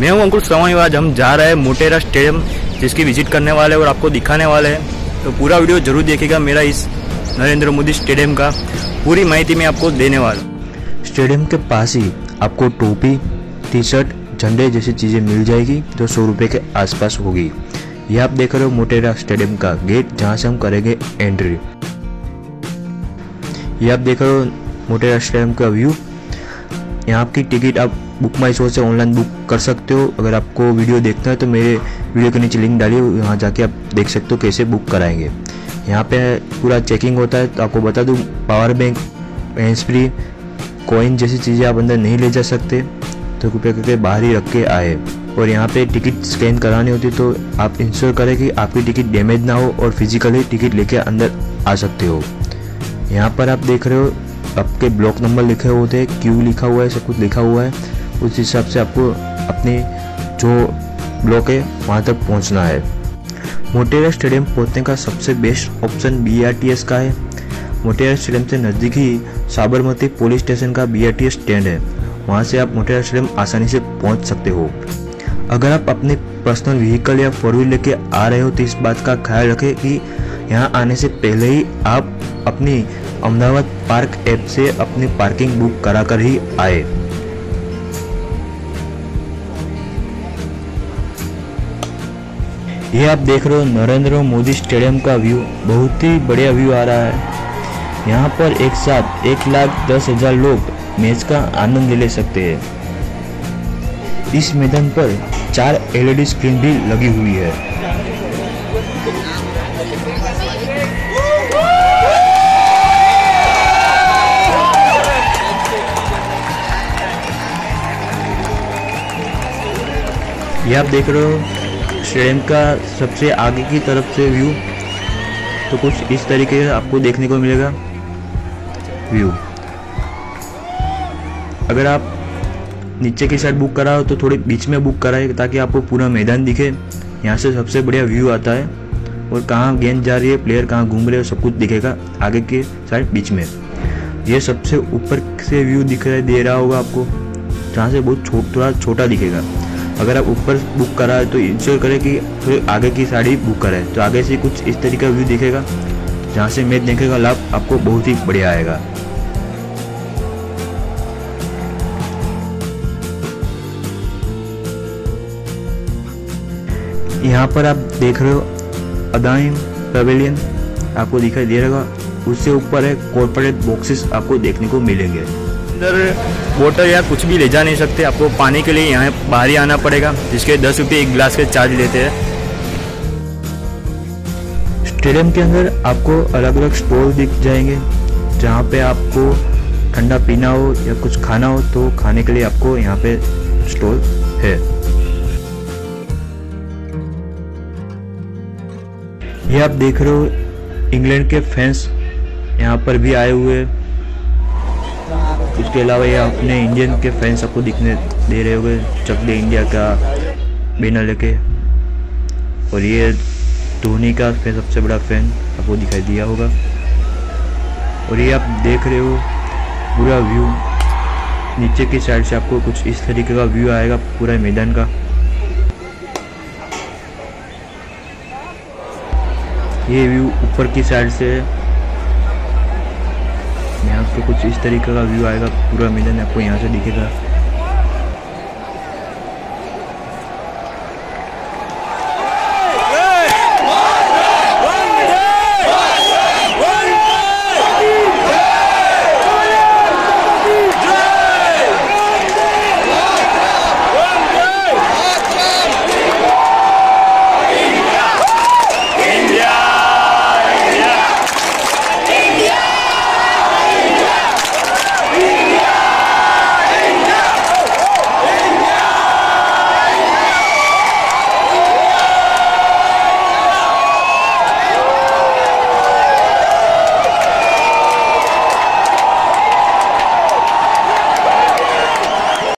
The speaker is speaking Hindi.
मैं हूं अंकुर सावनी। आज हम जा रहे हैं मोटेरा स्टेडियम जिसकी विजिट करने वाले और आपको दिखाने वाले हैं, तो पूरा वीडियो जरूर देखिएगा। मेरा इस नरेंद्र मोदी स्टेडियम का पूरी माहिती मैं आपको देने वाला हूँ। स्टेडियम के पास ही आपको टोपी, टी शर्ट, झंडे जैसी चीज़ें मिल जाएगी जो 100 रुपये के आसपास होगी। यह आप देख रहे हो मोटेरा स्टेडियम का गेट, जहाँ से हम करेंगे एंट्री। यह आप देख रहे हो मोटेरा स्टेडियम का व्यू। यहाँ की टिकट आप बुक माय शो से ऑनलाइन बुक कर सकते हो। अगर आपको वीडियो देखना है तो मेरे वीडियो के नीचे लिंक डालिए, यहाँ जाके आप देख सकते हो कैसे बुक कराएंगे। यहाँ पे पूरा चेकिंग होता है, तो आपको बता दूँ power bank, hands free, coin जैसी चीज़ें आप अंदर नहीं ले जा सकते, तो कृपया करके बाहर ही रख के आए। और यहाँ पे टिकट स्कैन करानी होती, तो आप इंश्योर करें कि आपकी टिकट डैमेज ना हो और फिजिकली टिकट लेके अंदर आ सकते हो। यहाँ पर आप देख रहे हो आपके ब्लॉक नंबर लिखे होते हैं, क्यू लिखा हुआ है, सब कुछ लिखा हुआ है। उस हिसाब से आपको अपने जो ब्लॉक है वहाँ तक पहुँचना है। मोटेरा स्टेडियम पहुँचने का सबसे बेस्ट ऑप्शन बीआरटीएस का है। मोटेरा स्टेडियम से नज़दीक ही साबरमती पुलिस स्टेशन का बीआरटीएस स्टैंड है, वहाँ से आप मोटेरा स्टेडियम आसानी से पहुँच सकते हो। अगर आप अपने पर्सनल व्हीकल या फोर व्हीलर लेके आ रहे हो तो इस बात का ख्याल रखें कि यहाँ आने से पहले ही आप अपनी अहमदाबाद पार्क ऐप से अपनी पार्किंग बुक करा कर ही आए। ये आप देख रहे हो नरेंद्र मोदी स्टेडियम का व्यू, बहुत ही बढ़िया व्यू आ रहा है। यहाँ पर एक साथ 1,10,000 लोग मैच का आनंद ले सकते हैं। इस मैदान पर 4 एलईडी स्क्रीन भी लगी हुई है। यह आप देख रहे हो स्टेडियम का सबसे आगे की तरफ से व्यू, तो कुछ इस तरीके से आपको देखने को मिलेगा व्यू। अगर आप नीचे की साइड बुक कराओ तो थोड़ी बीच में बुक कराए ताकि आपको पूरा मैदान दिखे। यहाँ से सबसे बढ़िया व्यू आता है और कहाँ गेंद जा रही है, प्लेयर कहाँ घूम रहे हो, सब कुछ दिखेगा आगे के साइड बीच में। यह सबसे ऊपर से व्यू दिखाई दे रहा होगा आपको, जहाँ से बहुत थोड़ा छोटा दिखेगा। अगर आप ऊपर बुक कराए तो इंश्योर करें कि थोड़ी आगे की साइड बुक कराएं, तो आगे से कुछ इस तरीके का व्यू दिखेगा, जहाँ से मैच देखने का लाभ आपको बहुत ही बढ़िया आएगा। यहाँ पर आप देख रहे हो अदाइम पवेलियन आपको दिखाई दे रहा होगा, उससे ऊपर है कॉर्पोरेट बॉक्सेस आपको देखने को मिलेंगे। अंदर बोतल या कुछ भी ले जा नहीं सकते, आपको पानी के लिए यहाँ बाहर ही आना पड़ेगा, जिसके 10 रुपये 1 गिलास के चार्ज लेते हैं। स्टेडियम के अंदर आपको अलग अलग स्टोर दिख जाएंगे, जहाँ पे आपको ठंडा पीना हो या कुछ खाना हो तो खाने के लिए आपको यहाँ पे स्टोर है। ये आप देख रहे हो इंग्लैंड के फैंस यहाँ पर भी आए हुए हैं। इसके अलावा ये अपने इंडियन के फैंस आपको दिखने दे रहे होंगे, चक दे इंडिया का बैनर लेके। और ये धोनी का सबसे बड़ा फैन आपको दिखाई दिया होगा। और ये आप देख रहे हो पूरा व्यू, नीचे की साइड से आपको कुछ इस तरीके का व्यू आएगा पूरा मैदान का। ये व्यू ऊपर की साइड से है, यहाँ पे कुछ इस तरीके का व्यू आएगा, पूरा मैदान आपको यहाँ से दिखेगा।